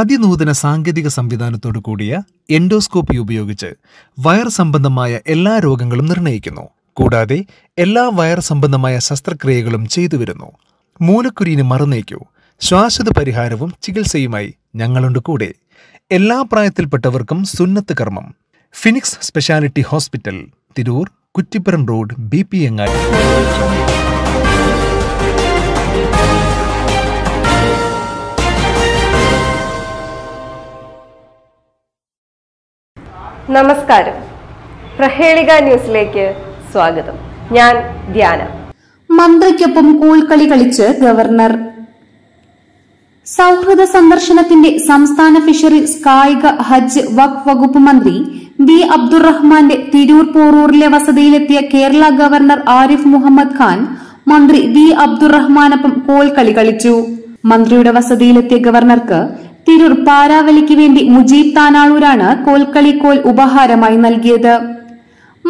അതിനൂതന സാങ്കേതിക സംവിധാനത്തോടു കൂടിയ എൻഡോസ്കോപ്പി ഉപയോഗിച്ച് വയർ സംബന്ധമായ എല്ലാ രോഗങ്ങളും നിർണ്ണയിക്കുന്നു. കൂടാതെ എല്ലാ വയർ സംബന്ധമായ ശസ്ത്രക്രിയകളും ചെയ്തുവരുന്നു. മൂലക്കുരുവിന് മറുനേക്കൂ, ശ്വാസത പരിഹാരവും ചികിത്സയുമായി ഞങ്ങളുണ്ട് കൂടെ. എല്ലാ പ്രായത്തിൽപ്പെട്ടവർക്കും സുന്നത്ത് കർമ്മം. Phoenix speciality hospital, Tirur, Kuttippuram road, BPMI. നമസ്കാരം, പ്രഹേളിക ന്യൂസിലേക്ക് സ്വാഗതം. ഞാൻ ധ്യാന. മന്ത്രിക്കൊപ്പം കൂൾക്കളി കളിച്ച് ഗവർണർ. സൌഹൃദ സന്ദർശനത്തിന്റെ സംസ്ഥാന ഫിഷറീസ് കായിക ഹജ്ജ് വഖഫ് വകുപ്പ് മന്ത്രി ബി അബ്ദുറഹ്മാന്റെ തിരൂർ പോറൂറിലെ വസതിയിലെത്തിയ കേരള ഗവർണർ ആരിഫ് മുഹമ്മദ് ഖാൻ മന്ത്രി ബി അബ്ദുറഹ്മാനൊപ്പം കോൽക്കളി കളിച്ചു. മന്ത്രിയുടെ വസതിയിലെത്തിയ ഗവർണർക്ക് തിരൂർ പാരാവലിക്ക് വേണ്ടി മുജീബ് താനാളൂരാണ് കോൽക്കളി കോൽ ഉപഹാരമായി നൽകിയത്.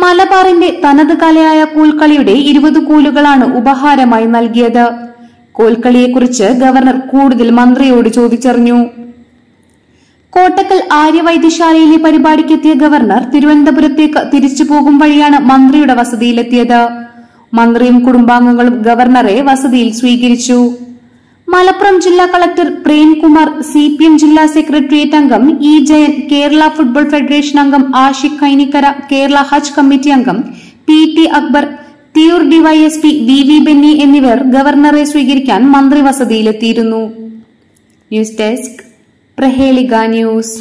മലബാറിന്റെ തനത് കലയായ കോൽക്കളിയുടെ 20 കോലുകളാണ് ഉപഹാരമായി നൽകിയത്. കോൽക്കളിയെക്കുറിച്ച് ഗവർണർ കൂടുതൽ മന്ത്രിയോട് ചോദിച്ചറിഞ്ഞു. കോട്ടക്കൽ ആര്യവൈദ്യശാലയിലെ പരിപാടിക്കെത്തിയ ഗവർണർ തിരുവനന്തപുരത്തേക്ക് തിരിച്ചു പോകും വഴിയാണ് മന്ത്രിയുടെ വസതിയിലെത്തിയത്. മന്ത്രിയും കുടുംബാംഗങ്ങളും ഗവർണറെ വസതിയിൽ സ്വീകരിച്ചു. മലപ്പുറം ജില്ലാ കളക്ടർ പ്രേം കുമാർ, CPM ജില്ലാ സെക്രട്ടേറിയറ്റ് അംഗം E Jayan, Kerala football federation അംഗം ആഷിഖ് കൈനിക്കര, കേരള ഹജ്ജ് കമ്മിറ്റി അംഗം PT Akbar, Tirur DYSP VV Benny എന്നിവർ ഗവർണറെ സ്വീകരിക്കാൻ മന്ത്രി വസതിയിലെത്തിയിരുന്നു. News desk Prahelika news.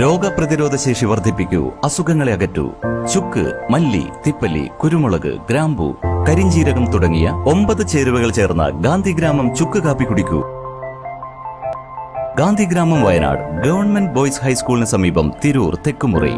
രോഗപ്രതിരോധ ശേഷി വർദ്ധിപ്പിക്കൂ, അസുഖങ്ങളെ അകറ്റൂ. ചുക്ക്, മല്ലി, തിപ്പല്ലി, കുരുമുളക്, ഗ്രാമ്പു, കരിഞ്ചീരകം തുടങ്ങിയ 9 ചേരുവകൾ ചേർന്ന ഗാന്ധിഗ്രാമം ചുക്ക് കാപ്പി കുടിക്കൂ. ഗാന്ധിഗ്രാമം, വയനാട്, ഗവൺമെന്റ് ബോയ്സ് ഹൈസ്കൂളിന് സമീപം, തിരൂർ തെക്കുമുറി.